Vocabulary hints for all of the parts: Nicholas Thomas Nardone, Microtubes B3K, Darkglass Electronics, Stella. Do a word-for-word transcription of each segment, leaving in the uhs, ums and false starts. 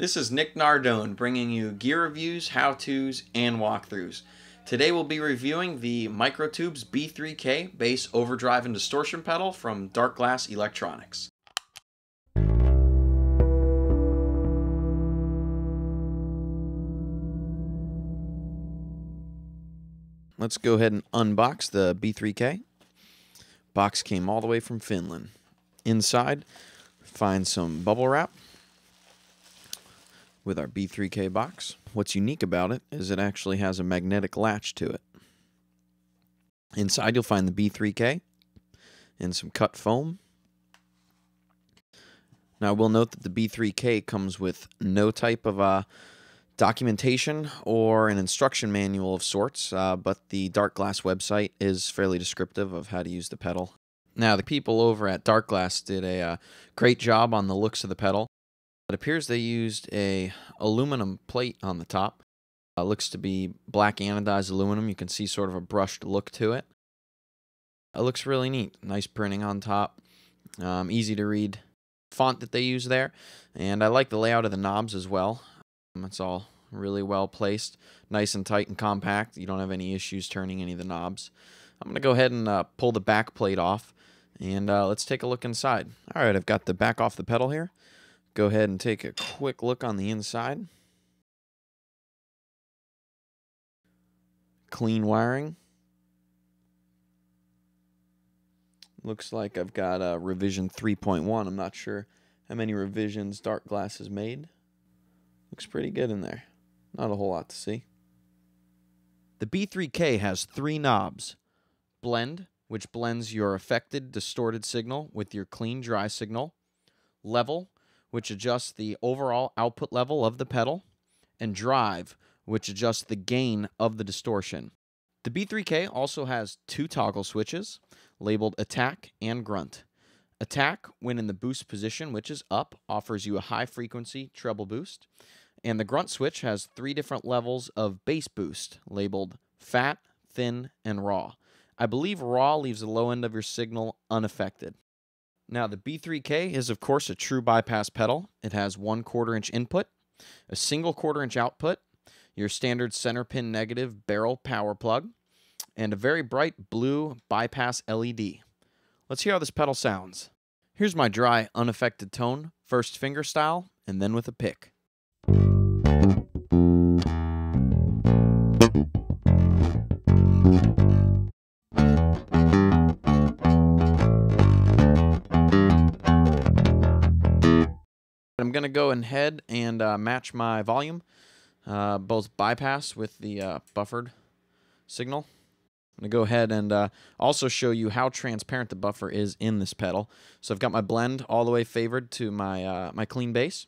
This is Nick Nardone bringing you gear reviews, how-tos, and walkthroughs. Today we'll be reviewing the Microtubes B three K bass overdrive and distortion pedal from Darkglass Electronics. Let's go ahead and unbox the B three K. Box came all the way from Finland. Inside, find some bubble wrap with our B three K box. What's unique about it is it actually has a magnetic latch to it. Inside you'll find the B three K and some cut foam. Now I will note that the B three K comes with no type of uh, documentation or an instruction manual of sorts, uh, but the Darkglass website is fairly descriptive of how to use the pedal. Now the people over at Darkglass did a uh, great job on the looks of the pedal. It appears they used a aluminum plate on the top. Uh, looks to be black anodized aluminum. You can see sort of a brushed look to it. It looks really neat. Nice printing on top. Um, easy to read font that they use there. And I like the layout of the knobs as well. Um, it's all really well placed. Nice and tight and compact. You don't have any issues turning any of the knobs. I'm going to go ahead and uh, pull the back plate off. And uh, let's take a look inside. Alright, I've got the back off the pedal here. Go ahead and take a quick look on the inside. Clean wiring. Looks like I've got a revision three point one. I'm not sure how many revisions Darkglass has made. Looks pretty good in there. Not a whole lot to see. The B three K has three knobs. Blend, which blends your affected distorted signal with your clean dry signal. Level, which adjusts the overall output level of the pedal, and drive, which adjusts the gain of the distortion. The B three K also has two toggle switches, labeled attack and grunt. Attack, when in the boost position, which is up, offers you a high-frequency treble boost, and the grunt switch has three different levels of bass boost, labeled fat, thin, and raw. I believe raw leaves the low end of your signal unaffected. Now, the B three K is, of course, a true bypass pedal. It has one quarter-inch input, a single quarter-inch output, your standard center pin negative barrel power plug, and a very bright blue bypass L E D. Let's hear how this pedal sounds. Here's my dry, unaffected tone, first finger style, and then with a pick. I'm going to go ahead and uh, match my volume, uh, both bypass with the uh, buffered signal. I'm going to go ahead and uh, also show you how transparent the buffer is in this pedal. So I've got my blend all the way favored to my, uh, my clean bass.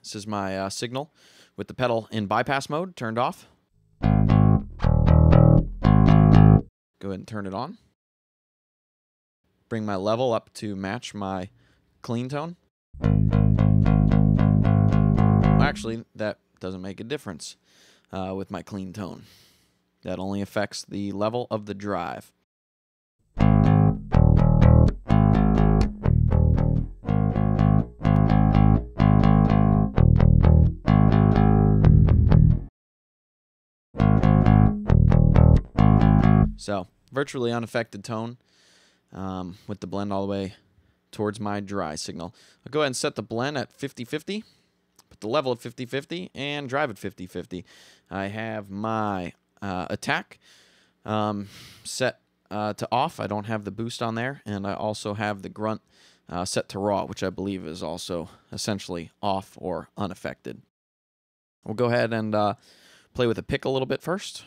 This is my uh, signal with the pedal in bypass mode turned off. Go ahead and turn it on. Bring my level up to match my clean tone. Actually, that doesn't make a difference uh, with my clean tone. That only affects the level of the drive. So, virtually unaffected tone um, with the blend all the way towards my dry signal. I'll go ahead and set the blend at fifty fifty. Put the level at fifty fifty and drive at fifty fifty. I have my uh, attack um, set uh, to off. I don't have the boost on there. And I also have the grunt uh, set to raw, which I believe is also essentially off or unaffected. We'll go ahead and uh, play with a pick a little bit first.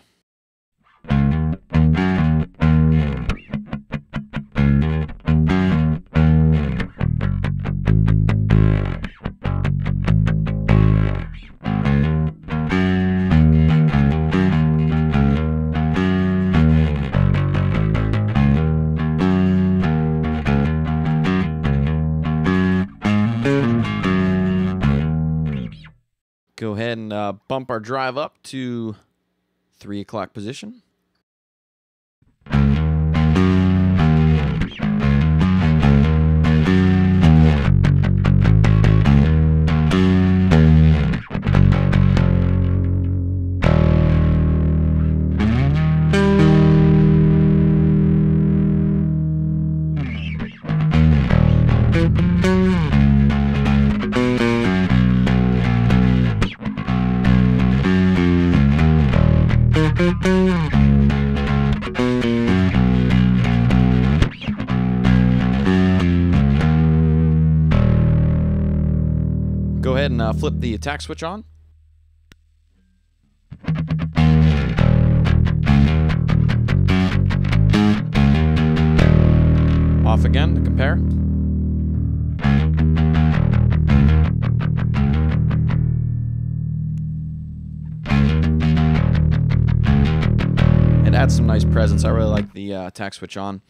Go ahead and uh, bump our drive up to three o'clock position. go ahead and uh, flip the attack switch on. Off again to compare. It adds some nice presence. I really like the uh, attack switch on.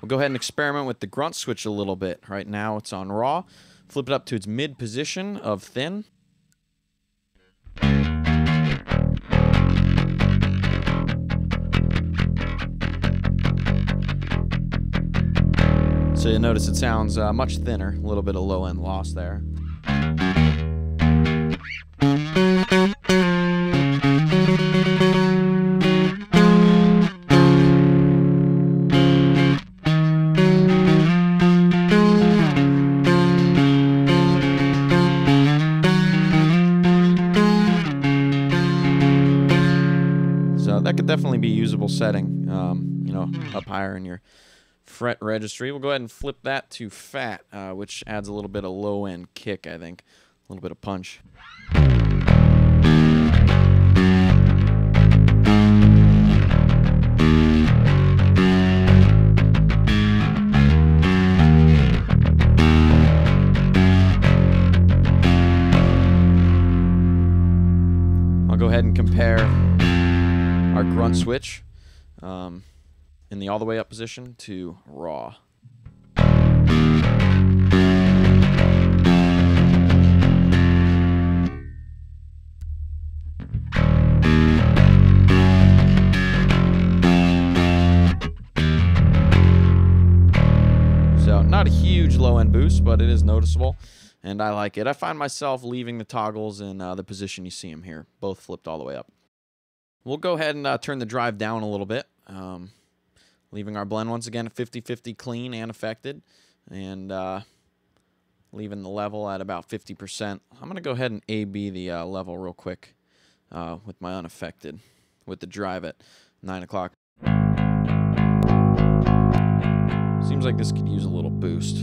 We'll go ahead and experiment with the grunt switch a little bit. Right now it's on raw. Flip it up to its mid position of thin. So you'll notice it sounds uh, much thinner, a little bit of low-end loss there. So that could definitely be a usable setting, um, you know, up higher in your fret registry. We'll go ahead and flip that to fat, uh, which adds a little bit of low-end kick, I think. A little bit of punch. I'll go ahead and compare our grunt switch. Um, in the all the way up position to raw. So not a huge low end boost, but it is noticeable and I like it. I find myself leaving the toggles in uh, the position you see them here, both flipped all the way up. We'll go ahead and uh, turn the drive down a little bit. Um, Leaving our blend once again at fifty fifty clean and affected, and uh, leaving the level at about fifty percent. I'm going to go ahead and A B the uh, level real quick uh, with my unaffected, with the drive at nine o'clock. Seems like this could use a little boost.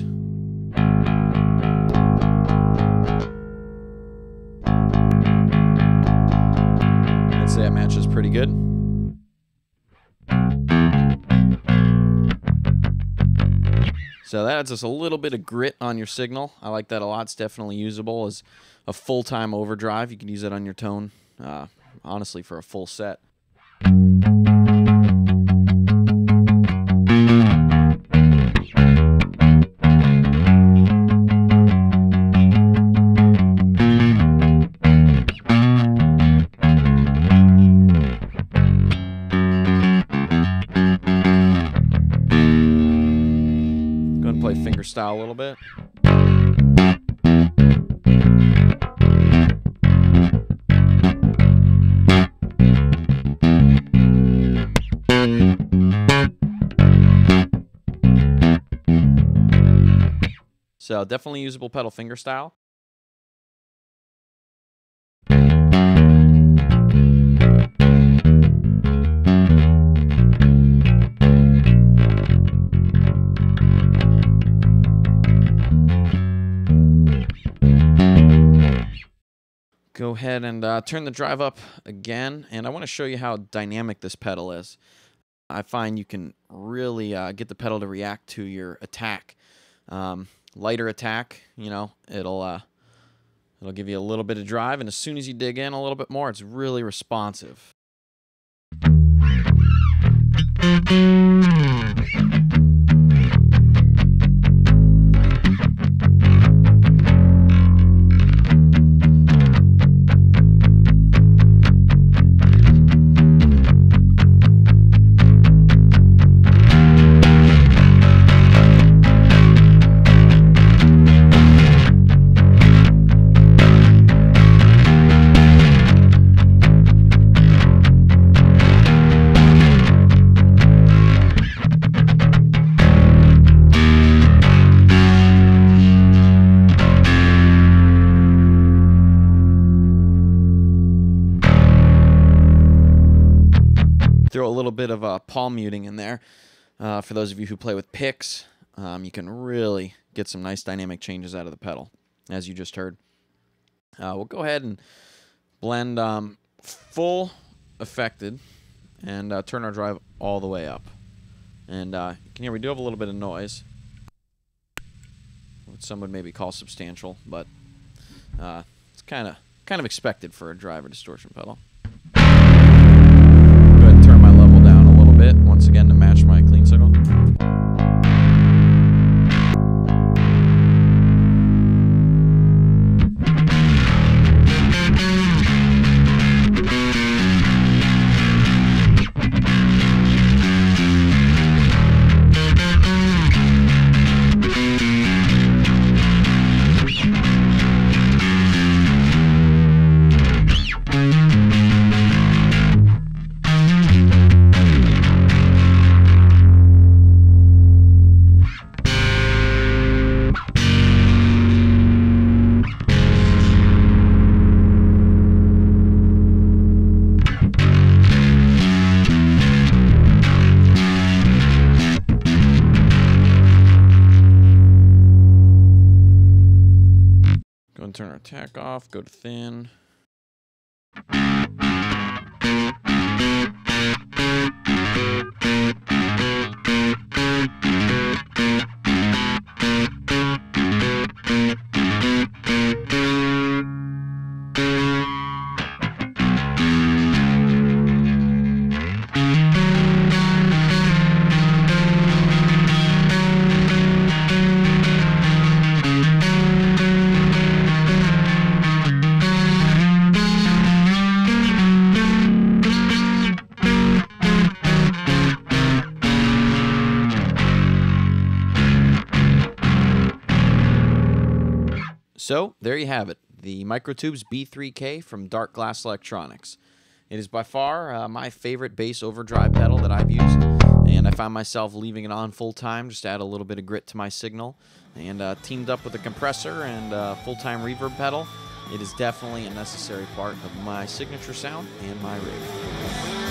I'd say that matches pretty good. So that adds us a little bit of grit on your signal. I like that a lot. It's definitely usable as a full-time overdrive. You can use it on your tone, uh, honestly, for a full set. Finger style a little bit. So definitely usable pedal finger style. Go ahead and uh, turn the drive up again, and I want to show you how dynamic this pedal is. I find you can really uh, get the pedal to react to your attack. Um, lighter attack, you know, it'll uh, it'll give you a little bit of drive, and as soon as you dig in a little bit more, it's really responsive. Throw a little bit of uh, palm muting in there. Uh, for those of you who play with picks, um, you can really get some nice dynamic changes out of the pedal, as you just heard. Uh, we'll go ahead and blend um, full affected and uh, turn our drive all the way up. And uh, you can hear we do have a little bit of noise, what some would maybe call substantial, but uh, it's kind of kind of expected for a driver distortion pedal. Go ahead and turn my level down a little bit once again to match my clean signal. Turn our attack off, go to thin. So, there you have it, the Microtubes B three K from Darkglass Electronics. It is by far uh, my favorite bass overdrive pedal that I've used, and I found myself leaving it on full time just to add a little bit of grit to my signal, and uh, teamed up with a compressor and a full-time reverb pedal. It is definitely a necessary part of my signature sound and my rig.